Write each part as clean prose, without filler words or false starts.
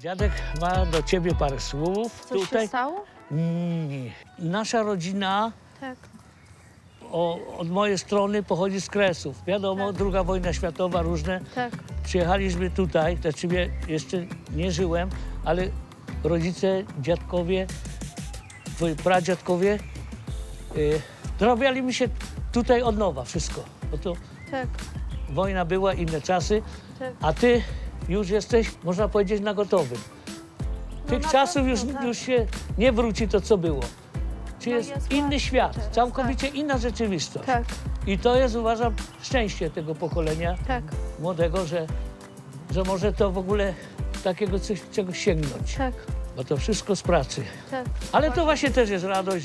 Dziadek ma do ciebie parę słów. Coś tutaj się stało? Nie. Nasza rodzina tak. Od mojej strony pochodzi z Kresów. Wiadomo, tak. Druga wojna światowa, różne. Tak. Przyjechaliśmy tutaj, znaczy jeszcze nie żyłem, ale rodzice, dziadkowie, twoi pradziadkowie dorabiali mi się tutaj od nowa wszystko. Bo to tak. Wojna była, inne czasy, tak. A ty już jesteś, można powiedzieć, na gotowym. Tych no czasów pewno, już, tak. Już się nie wróci to, co było. Czy no jest inny świat, teraz, całkowicie tak. Inna rzeczywistość. Tak. I to jest, uważam, szczęście tego pokolenia tak. Młodego, że może to w ogóle takiego czegoś sięgnąć. Tak. Bo to wszystko z pracy. Tak. Ale to właśnie też jest radość,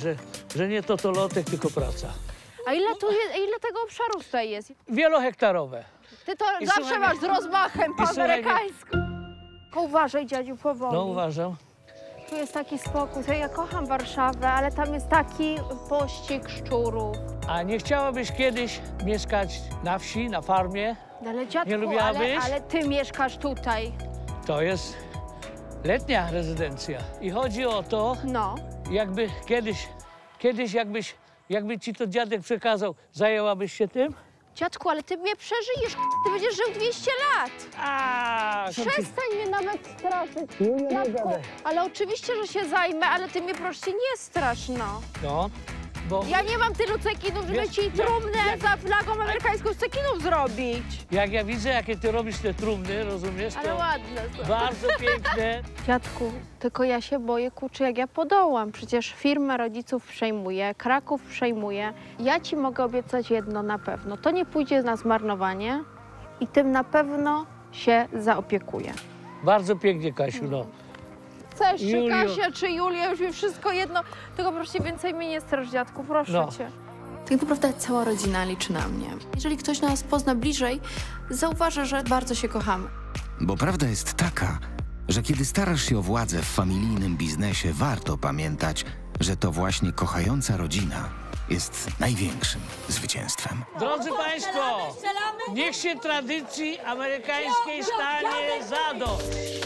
że nie to lotek, tylko praca. A ile tego obszaru tutaj jest? Wielohektarowe. Ty to i zawsze masz z rozmachem po amerykańsku. Uważaj, dziadziu, powoli. No, uważam. Tu jest taki spokój. Ja kocham Warszawę, ale tam jest taki pościg szczurów. A nie chciałabyś kiedyś mieszkać na wsi, na farmie? No, ale dziadku, nie lubiłabyś? Ale ty mieszkasz tutaj. To jest letnia rezydencja. I chodzi o to, no. Jakby kiedyś jakby ci to dziadek przekazał, zajęłabyś się tym? Dziadku, ale ty mnie przeżyjesz, ty będziesz żył 200 lat. Przestań mnie nawet straszyć, dziadku. Ale oczywiście, że się zajmę, ale ty mnie proszę nie strasz, no. No, bo... Ja nie mam tylu cekinów, żeby ci trumnę za flagą amerykańską z cekinów zrobić. Jak ja widzę, jakie ty robisz te trumny, rozumiesz? Ale to ładne są. Bardzo piękne. Dziadku, tylko ja się boję, kurczę, jak ja podołam. Przecież firmę rodziców przejmuję, Kraków przejmuję. Ja ci mogę obiecać jedno na pewno. To nie pójdzie na zmarnowanie i tym na pewno się zaopiekuję. Bardzo pięknie, Kasiu, no. Chcesz, czy Kasia, czy Julia, już mi wszystko jedno. Tylko proszę, więcej mnie nie strasz, dziadku, proszę cię. Tak naprawdę cała rodzina liczy na mnie. Jeżeli ktoś nas pozna bliżej, zauważy, że bardzo się kochamy. Bo prawda jest taka, że kiedy starasz się o władzę w familijnym biznesie, warto pamiętać, że to właśnie kochająca rodzina jest największym zwycięstwem. Drodzy Państwo, niech się tradycji amerykańskiej stanie zadość.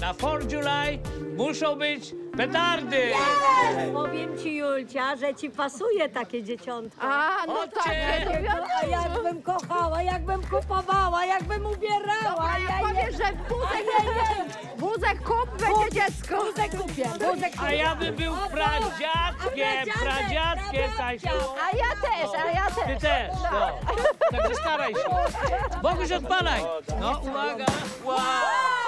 Na 4 July muszą być petardy! Yes! Powiem ci, Julcia, że ci pasuje takie dzieciątko. A, no tak, a jakbym kochała, jakbym kupowała, jakbym ubierała. Dobra, ja powiem, że wózek kup będzie dziecko. Wózek kupię. A ja bym był pradziadkiem, Kasiu. A ja też, Ty też, no. Także staraj się. Boguś, odpalaj. No, uwaga. Wow!